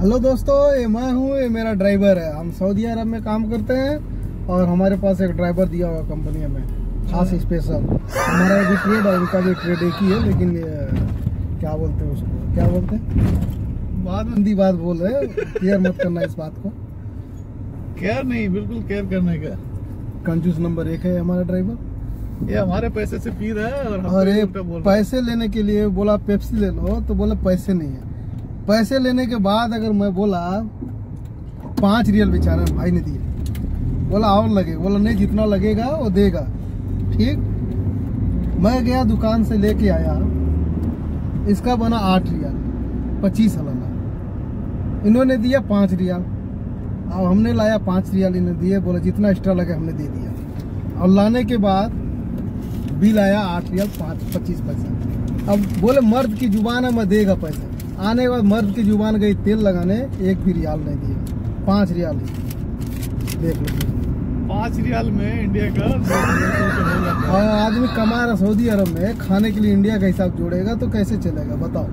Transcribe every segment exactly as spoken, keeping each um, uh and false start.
Hello दोस्तों, ये मैं हूँ, ये मेरा ड्राइवर है। हम सऊदी अरब में काम करते हैं और हमारे पास एक ड्राइवर दिया हुआ कंपनी हमें, खास स्पेशल। हमारा भी ट्रेड और उनका भी ट्रेड एक ही है, लेकिन क्या बोलते हैं उसको, क्या बोलते हैं, बाद हिंदी बात बोल रहे हैं। केयर मत करना इस बात को, केयर नहीं, बिल्कुल केयर करने का। कंजूस नंबर एक है हमारा ड्राइवर, ये हमारे पैसे से पी रहा है। और ये पैसे लेने के लिए बोला पेप्सी ले लो, तो बोला पैसे नहीं है। पैसे लेने के बाद अगर मैं बोला पाँच रियल बेचारा भाई ने दिए, बोला और लगे, बोला नहीं जितना लगेगा वो देगा। ठीक, मैं गया दुकान से लेके आया, इसका बना आठ रियल पच्चीस हलाना, इन्होंने दिया पाँच रियल। अब हमने लाया पाँच रियल, इन्हें दिए, बोला जितना एक्स्ट्रा लगे हमने दे दिया। और लाने के बाद बिल आया आठ रियल पच्चीस पैसा। अब बोले मर्द की जुबान है, मैं देगा पैसा। आने के बाद मर्द की जुबान गई तेल लगाने, एक भी रियाल नहीं दिया, पाँच रियाल ही। देख लो, पाँच रियाल में इंडिया का और आदमी कमा रहा सऊदी अरब में, खाने के लिए इंडिया का हिसाब जोड़ेगा तो कैसे चलेगा बताओ।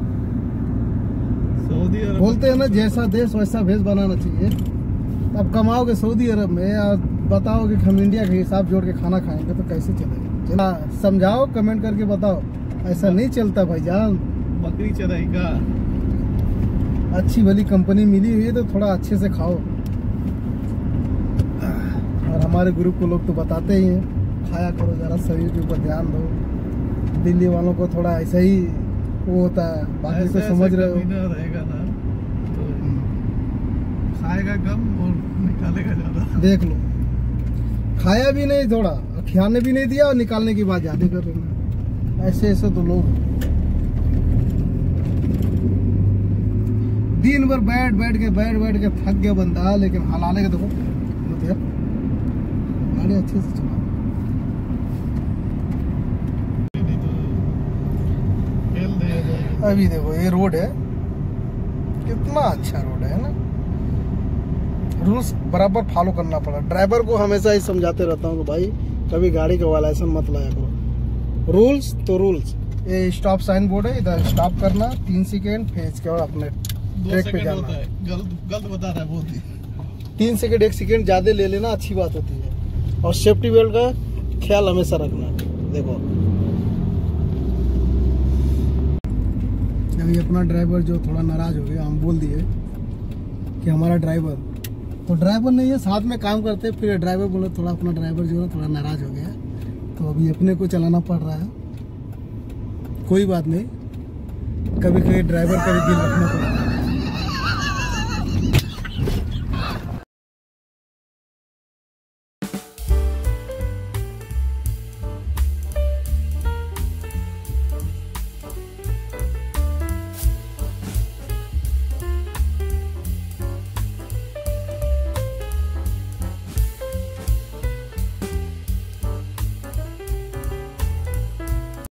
सऊदी अरब बोलते हैं ना, जैसा देश वैसा भेष बनाना चाहिए। अब कमाओगे सऊदी अरब में और बताओगे हम इंडिया के हिसाब जोड़ के खाना खाएंगे तो कैसे चलेगा। समझाओ, कमेंट करके बताओ, ऐसा नहीं चलता भाईजान। बकरी चराएगा, अच्छी भली कंपनी मिली हुई है तो थोड़ा अच्छे से खाओ। और हमारे ग्रुप को लोग तो बताते ही हैं, खाया करो, ज़रा शरीर के ऊपर ध्यान दो। दिल्ली वालों को थोड़ा ऐसा ही वो होता है, बाकी तो समझ रहे हो। ना रहेगा ना तो खाएगा कम और निकालेगा ज़्यादा। देख लो, खाया भी नहीं थोड़ा, खाने भी नहीं दिया और निकालने की बात ज़्यादा कर रहे। ऐसे ऐसे तो लोग दिन भर बैठ बैठ के बैठ बैठ के थक गया बंदा, लेकिन हलाले का देखो गाड़ी अच्छे से चला। अभी देखो ये रोड है, कितना अच्छा रोड है ना। रूल्स बराबर फॉलो करना पड़ा। ड्राइवर को हमेशा ही समझाते रहता हूँ कि भाई कभी गाड़ी का वायलेशन मत लाया करो, रूल्स तो रूल्स। ये स्टॉप साइन बोर्ड है, इधर स्टॉप करना तीन सेकेंड फेज के, और अपने ब्रेक पे जाना है। गलत गलत बता रहा है, बहुत ही तीन सेकेंड एक सेकेंड ज्यादा ले लेना अच्छी बात होती है। और सेफ्टी बेल्ट का ख्याल हमेशा रखना। देखो अभी अपना ड्राइवर जो थोड़ा नाराज हो गया, हम बोल दिए कि हमारा ड्राइवर तो ड्राइवर नहीं है, साथ में काम करते। फिर ड्राइवर बोले थोड़ा अपना ड्राइवर जो है थोड़ा नाराज हो गया, तो अभी अपने को चलाना पड़ रहा है। कोई बात नहीं, कभी कभी ड्राइवर का भी दिल रखना पड़ता है।